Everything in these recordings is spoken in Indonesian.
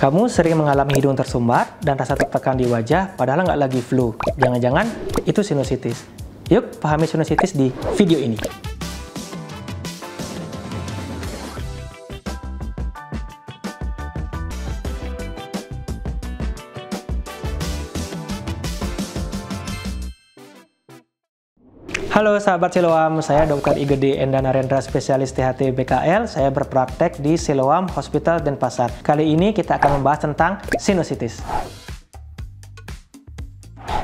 Kamu sering mengalami hidung tersumbat dan rasa tertekan di wajah padahal nggak lagi flu. Jangan-jangan itu sinusitis. Yuk pahami sinusitis di video ini. Halo sahabat Siloam, saya Dr. I Gede Endha Narendra, spesialis THT-KL. Saya berpraktek di Siloam Hospitals Denpasar. Kali ini kita akan membahas tentang sinusitis.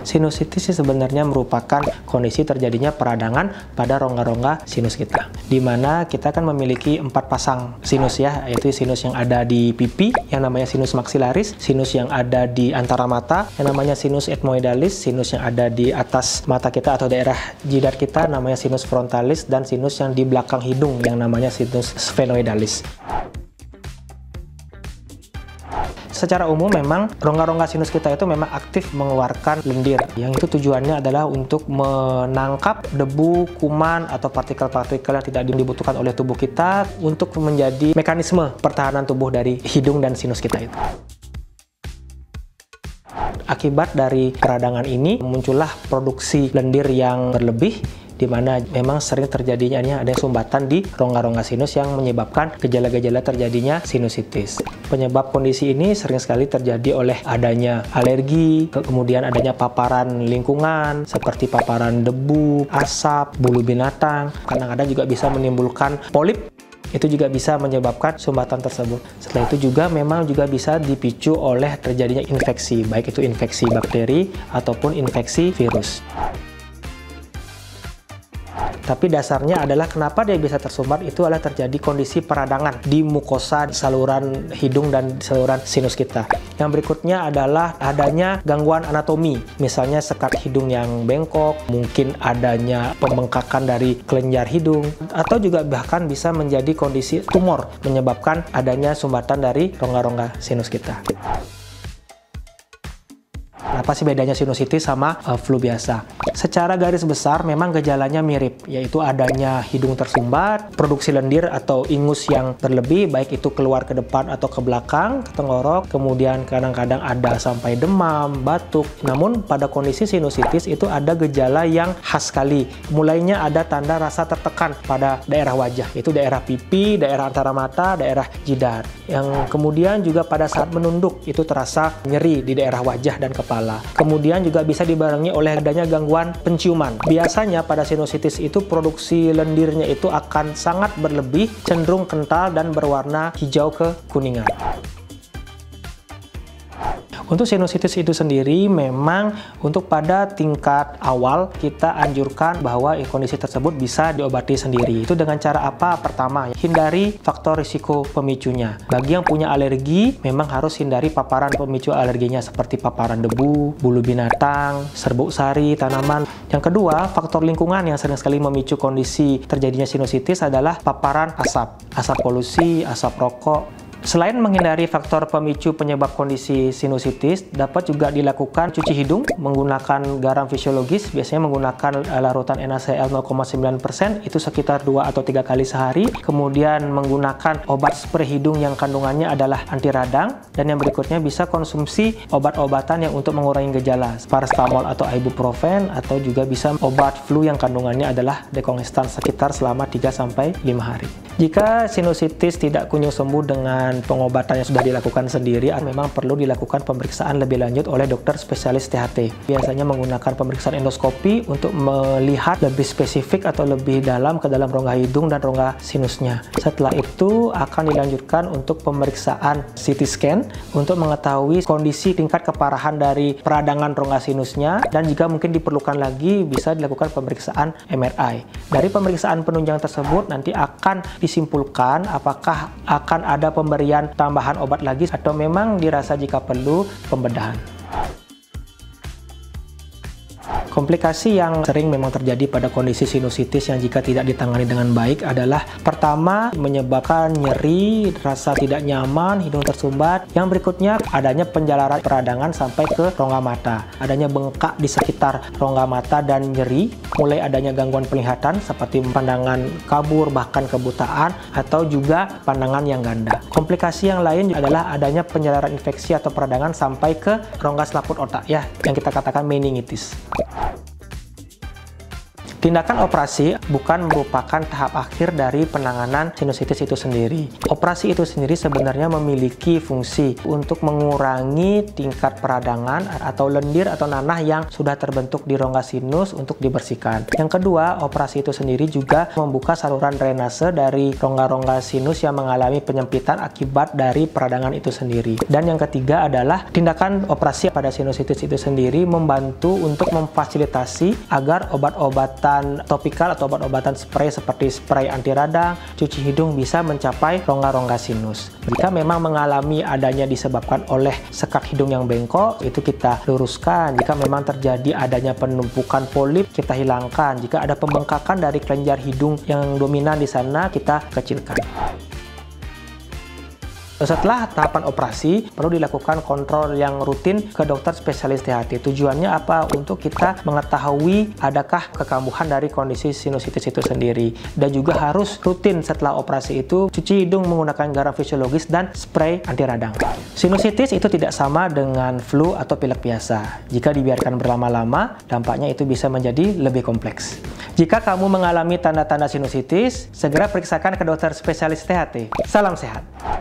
Sinusitis sebenarnya merupakan kondisi terjadinya peradangan pada rongga-rongga sinus kita, di mana kita akan memiliki 4 pasang sinus ya, yaitu sinus yang ada di pipi yang namanya sinus maxillaris, sinus yang ada di antara mata yang namanya sinus etmoidalis, sinus yang ada di atas mata kita atau daerah jidat kita namanya sinus frontalis, dan sinus yang di belakang hidung yang namanya sinus sphenoidalis. Secara umum memang rongga-rongga sinus kita itu memang aktif mengeluarkan lendir yang itu tujuannya adalah untuk menangkap debu, kuman, atau partikel-partikel yang tidak dibutuhkan oleh tubuh kita untuk menjadi mekanisme pertahanan tubuh dari hidung dan sinus kita itu. Akibat dari peradangan ini muncullah produksi lendir yang berlebih, di mana memang sering terjadinya ada sumbatan di rongga-rongga sinus yang menyebabkan gejala-gejala terjadinya sinusitis. Penyebab kondisi ini sering sekali terjadi oleh adanya alergi, kemudian adanya paparan lingkungan seperti paparan debu, asap, bulu binatang. Kadang-kadang juga bisa menimbulkan polip. Itu juga bisa menyebabkan sumbatan tersebut. Setelah itu juga memang juga bisa dipicu oleh terjadinya infeksi, baik itu infeksi bakteri ataupun infeksi virus. Tapi dasarnya adalah kenapa dia bisa tersumbat itu adalah terjadi kondisi peradangan di mukosa saluran hidung dan saluran sinus kita. Yang berikutnya adalah adanya gangguan anatomi, misalnya sekat hidung yang bengkok, mungkin adanya pembengkakan dari kelenjar hidung, atau juga bahkan bisa menjadi kondisi tumor menyebabkan adanya sumbatan dari rongga-rongga sinus kita. Apa sih bedanya sinusitis sama flu biasa? Secara garis besar memang gejalanya mirip, yaitu adanya hidung tersumbat, produksi lendir atau ingus yang berlebih, baik itu keluar ke depan atau ke belakang, ke tenggorok, kemudian kadang-kadang ada sampai demam, batuk. Namun pada kondisi sinusitis itu ada gejala yang khas sekali. Mulainya ada tanda rasa tertekan pada daerah wajah, yaitu daerah pipi, daerah antara mata, daerah jidat. Yang kemudian juga pada saat menunduk itu terasa nyeri di daerah wajah dan kepala. Kemudian juga bisa dibarengi oleh adanya gangguan penciuman. Biasanya pada sinusitis itu produksi lendirnya itu akan sangat berlebih, cenderung kental dan berwarna hijau kekuningan. Untuk sinusitis itu sendiri memang untuk pada tingkat awal kita anjurkan bahwa kondisi tersebut bisa diobati sendiri. Itu dengan cara apa? Pertama, hindari faktor risiko pemicunya. Bagi yang punya alergi memang harus hindari paparan pemicu alerginya seperti paparan debu, bulu binatang, serbuk sari, tanaman. Yang kedua, faktor lingkungan yang sering sekali memicu kondisi terjadinya sinusitis adalah paparan asap, asap polusi, asap rokok. Selain menghindari faktor pemicu penyebab kondisi sinusitis, dapat juga dilakukan cuci hidung menggunakan garam fisiologis, biasanya menggunakan larutan NaCl 0,9%, itu sekitar 2 atau 3 kali sehari. Kemudian menggunakan obat spray hidung yang kandungannya adalah anti radang, dan yang berikutnya bisa konsumsi obat-obatan yang untuk mengurangi gejala, paracetamol atau ibuprofen, atau juga bisa obat flu yang kandungannya adalah dekongestan sekitar selama 3-5 hari. Jika sinusitis tidak kunjung sembuh dengan pengobatan yang sudah dilakukan sendiri, memang perlu dilakukan pemeriksaan lebih lanjut oleh dokter spesialis THT. Biasanya menggunakan pemeriksaan endoskopi untuk melihat lebih spesifik atau lebih dalam ke dalam rongga hidung dan rongga sinusnya. Setelah itu akan dilanjutkan untuk pemeriksaan CT scan untuk mengetahui kondisi tingkat keparahan dari peradangan rongga sinusnya, dan jika mungkin diperlukan lagi bisa dilakukan pemeriksaan MRI. Dari pemeriksaan penunjang tersebut nanti akan disimpulkan apakah akan ada pemberian tambahan obat lagi atau memang dirasa jika perlu pembedahan. Komplikasi yang sering memang terjadi pada kondisi sinusitis yang jika tidak ditangani dengan baik adalah pertama, menyebabkan nyeri, rasa tidak nyaman, hidung tersumbat. Yang berikutnya, adanya penjalaran peradangan sampai ke rongga mata, adanya bengkak di sekitar rongga mata dan nyeri, mulai adanya gangguan penglihatan seperti pandangan kabur, bahkan kebutaan, atau juga pandangan yang ganda. Komplikasi yang lain adalah adanya penjalaran infeksi atau peradangan sampai ke rongga selaput otak, ya, yang kita katakan meningitis. Tindakan operasi bukan merupakan tahap akhir dari penanganan sinusitis itu sendiri. Operasi itu sendiri sebenarnya memiliki fungsi untuk mengurangi tingkat peradangan atau lendir atau nanah yang sudah terbentuk di rongga sinus untuk dibersihkan. Yang kedua, operasi itu sendiri juga membuka saluran drainase dari rongga-rongga sinus yang mengalami penyempitan akibat dari peradangan itu sendiri. Dan yang ketiga adalah tindakan operasi pada sinusitis itu sendiri membantu untuk memfasilitasi agar obat-obatan topikal atau obat-obatan spray seperti spray anti radang, cuci hidung bisa mencapai rongga-rongga sinus. Jika memang mengalami adanya disebabkan oleh sekak hidung yang bengkok, itu kita luruskan. Jika memang terjadi adanya penumpukan polip, kita hilangkan. Jika ada pembengkakan dari kelenjar hidung yang dominan di sana, kita kecilkan. Setelah tahapan operasi, perlu dilakukan kontrol yang rutin ke dokter spesialis THT. Tujuannya apa? Untuk kita mengetahui adakah kekambuhan dari kondisi sinusitis itu sendiri. Dan juga harus rutin setelah operasi itu, cuci hidung menggunakan garam fisiologis dan spray anti radang. Sinusitis itu tidak sama dengan flu atau pilek biasa. Jika dibiarkan berlama-lama, dampaknya itu bisa menjadi lebih kompleks. Jika kamu mengalami tanda-tanda sinusitis, segera periksakan ke dokter spesialis THT. Salam sehat!